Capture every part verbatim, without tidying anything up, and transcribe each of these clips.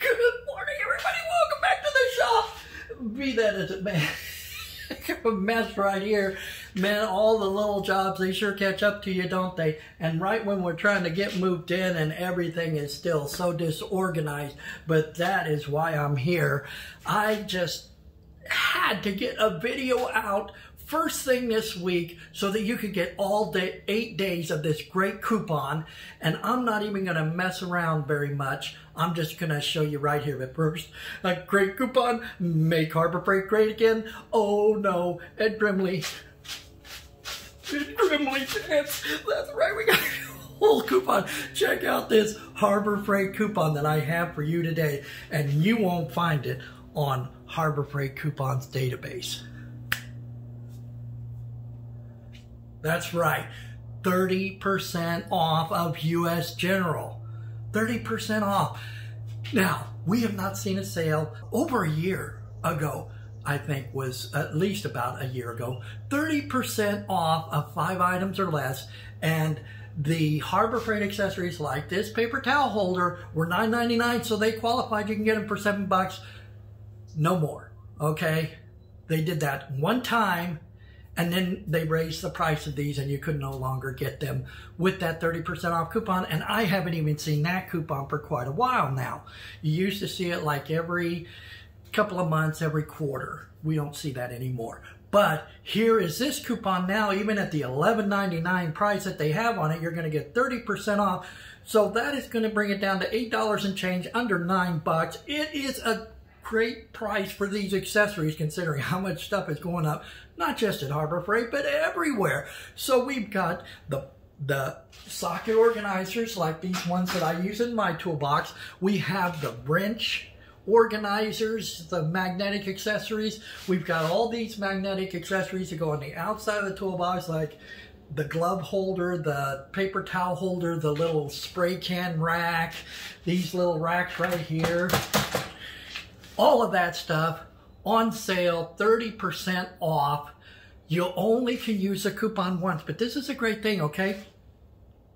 Good morning, everybody. Welcome back to the shop. Be that as it may, a mess right here. Man, all the little jobs, they sure catch up to you, don't they? And right when we're trying to get moved in and everything is still so disorganized, but that is why I'm here. I just had to get a video out first thing this week so that you could get all the eight days of this great coupon. And I'm not even going to mess around very much. I'm just going to show you right here. But first, a great coupon. Make Harbor Freight great again. Oh no, Ed Grimley. Ed Grimley dance. That's right, we got a whole coupon. Check out this Harbor Freight coupon that I have for you today. And you won't find it on Harbor Freight coupons database. That's right, thirty percent off of U S General, thirty percent off. Now, we have not seen a sale over a year ago, I think was at least about a year ago, thirty percent off of five items or less, and the Harbor Freight accessories like this paper towel holder were nine ninety-nine, so they qualified. You can get them for seven bucks, no more, okay? They did that one time, and then they raised the price of these and you could no longer get them with that thirty percent off coupon. And I haven't even seen that coupon for quite a while now. You used to see it like every couple of months, every quarter. We don't see that anymore. But here is this coupon now, even at the eleven ninety-nine price that they have on it, you're going to get thirty percent off. So that is going to bring it down to eight dollars and change, under nine bucks. It is a great price for these accessories considering how much stuff is going up, not just at Harbor Freight, but everywhere. So we've got the the socket organizers like these ones that I use in my toolbox. We have the wrench organizers, the magnetic accessories. We've got all these magnetic accessories that go on the outside of the toolbox, like the glove holder, the paper towel holder, the little spray can rack, these little racks right here. All of that stuff on sale, thirty percent off. You only can use the coupon once, but this is a great thing, okay?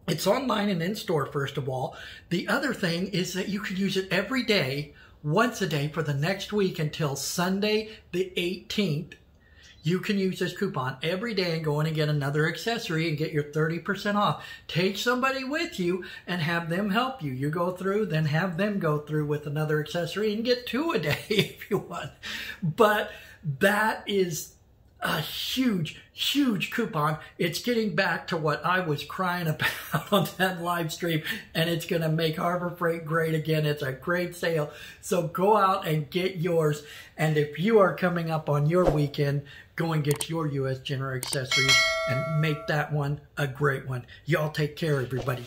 It's online and in-store, first of all. The other thing is that you can use it every day, once a day for the next week until Sunday the eighteenth. You can use this coupon every day and go in and get another accessory and get your thirty percent off. Take somebody with you and have them help you. You go through, then have them go through with another accessory and get two a day if you want. But that is a huge, huge coupon. It's getting back to what I was crying about on that live stream, and it's going to make Harbor Freight great again. It's a great sale. So go out and get yours. And if you are coming up on your weekend, go and get your U S General accessories and make that one a great one. Y'all take care, everybody.